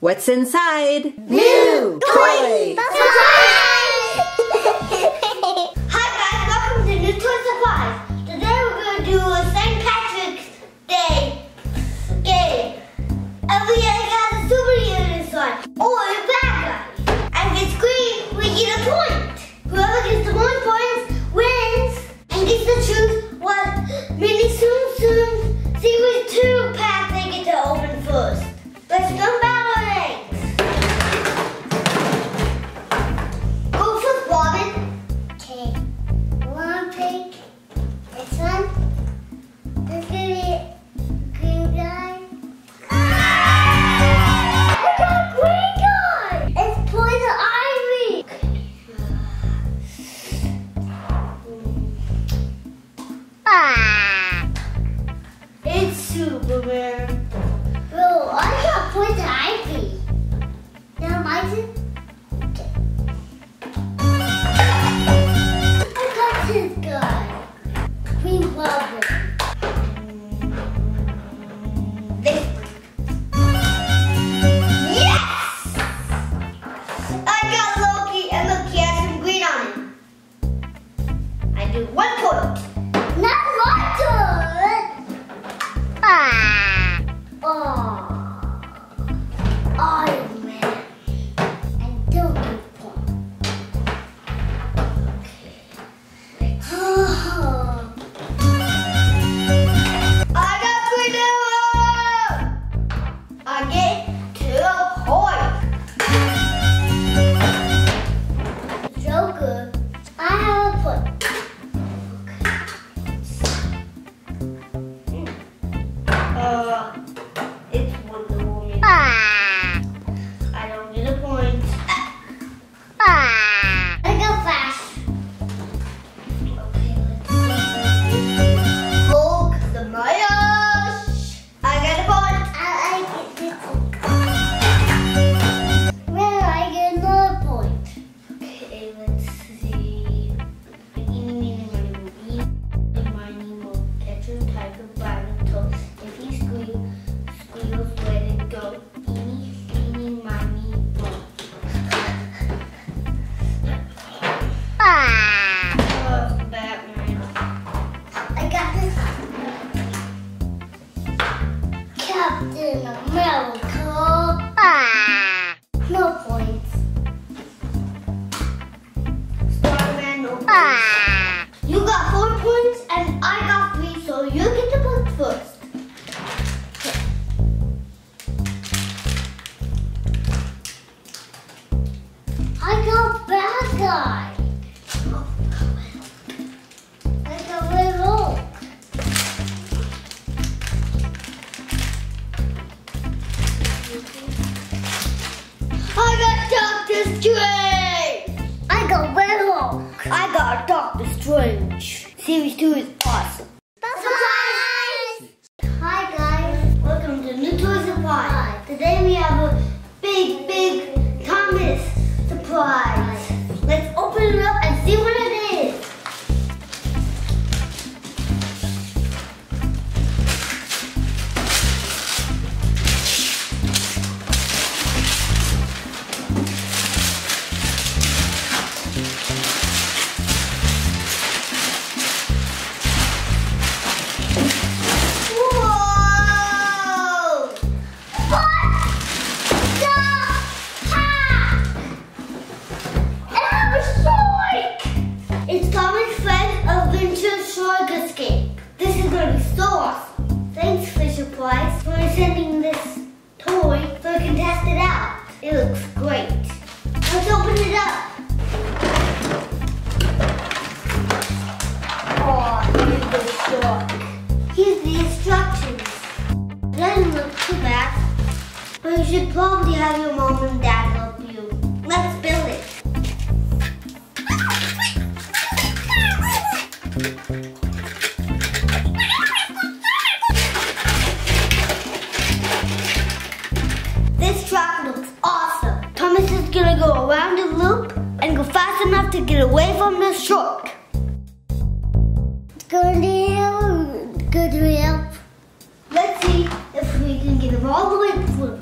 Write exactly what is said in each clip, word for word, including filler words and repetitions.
What's inside? New toy surprise! Hi guys, welcome to New Toy Surprise. Today we're going to do a Saint Patrick's Day game. Every year you got a superhero in this one, or a bad guy. And if you scream, we get a point. Whoever gets the most points wins and gets to choose what mini soon soon series two pack they get to open first. Let's go back. Let's see if we can get him all the way through.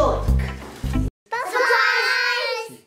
Strike. Surprise!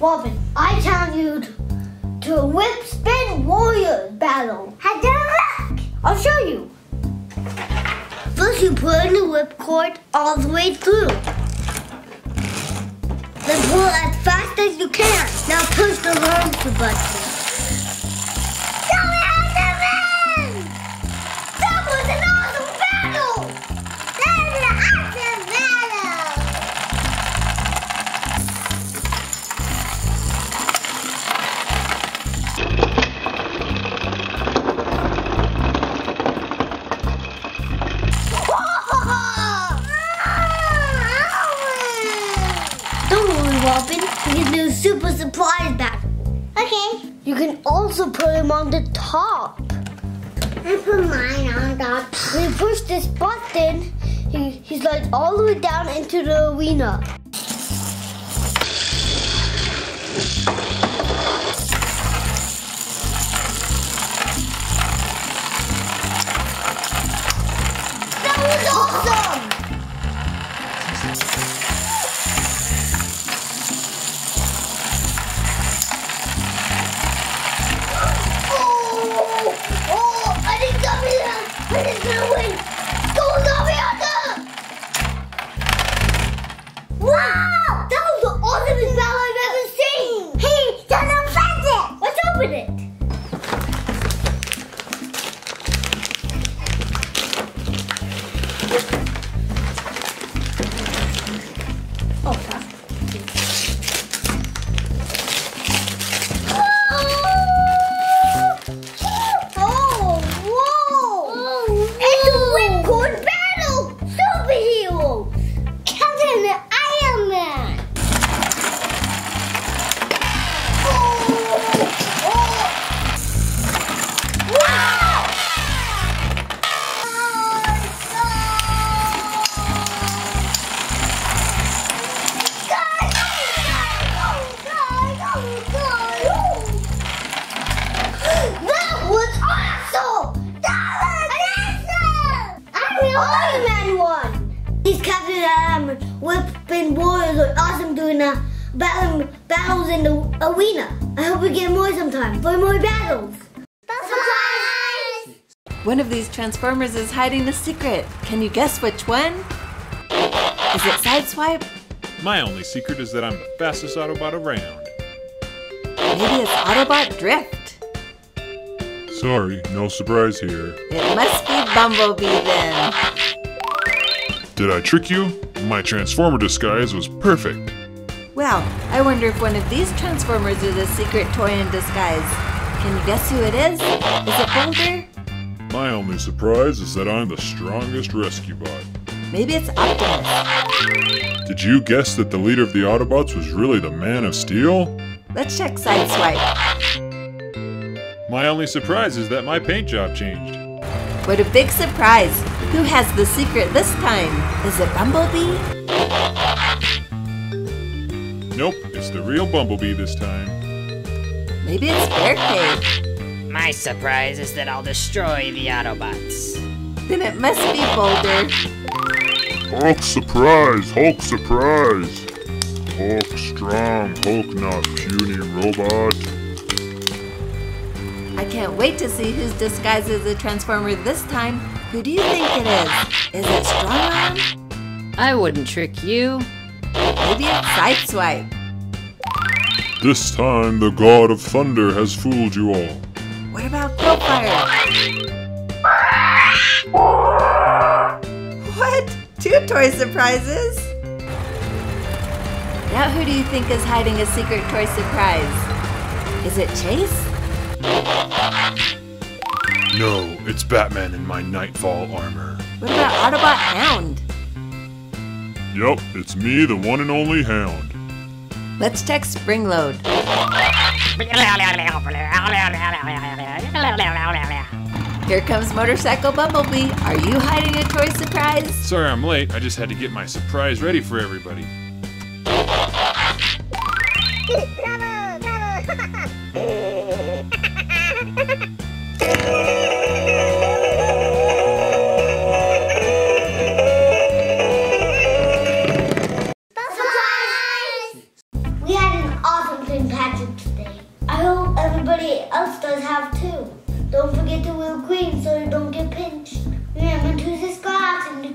Robin, I challenge you to a whip spin warrior battle. How do I look? I'll show you. First, you pull in the whipcord all the way through. Then pull as fast as you can. Now push the launcher button. Super surprise battle. Okay. You can also put him on the top. I put mine on top. When you push this button, he, he slides all the way down into the arena. That was awesome! What is gonna win? Go, Zombie! Wow! That was the awesomest battle I've ever seen! Hey, don't offend it! Let's open it! Whipping warriors are awesome doing uh, battle, battles in the arena. I hope we get more sometime for more battles. Surprise! One of these Transformers is hiding a secret. Can you guess which one? Is it Sideswipe? My only secret is that I'm the fastest Autobot around. Maybe it's Autobot Drift. Sorry, no surprise here. It must be Bumblebee then. Did I trick you? My Transformer disguise was perfect. Well, I wonder if one of these Transformers is a secret toy in disguise. Can you guess who it is? Is it Boulder? My only surprise is that I'm the strongest Rescue Bot. Maybe it's Optimus. Did you guess that the leader of the Autobots was really the Man of Steel? Let's check Sideswipe. My only surprise is that my paint job changed. What a big surprise! Who has the secret this time? Is it Bumblebee? Nope, it's the real Bumblebee this time. Maybe it's Bearcat. My surprise is that I'll destroy the Autobots. Then it must be Boulder. Hulk surprise! Hulk surprise! Hulk strong, Hulk not puny robot. I can't wait to see who's disguised as a Transformer this time. Who do you think it is? Is it Strongarm? I wouldn't trick you. Maybe it's Sideswipe. This time the God of Thunder has fooled you all. What about Quickfire? What? Two toy surprises? Now who do you think is hiding a secret toy surprise? Is it Chase? No, it's Batman in my Nightfall armor. What about Autobot Hound? Yup, it's me, the one and only Hound. Let's check Springload. Here comes Motorcycle Bumblebee. Are you hiding a toy surprise? Sorry I'm late, I just had to get my surprise ready for everybody. everybody else does have too. Don't forget to wheel green so you don't get pinched. Remember to subscribe and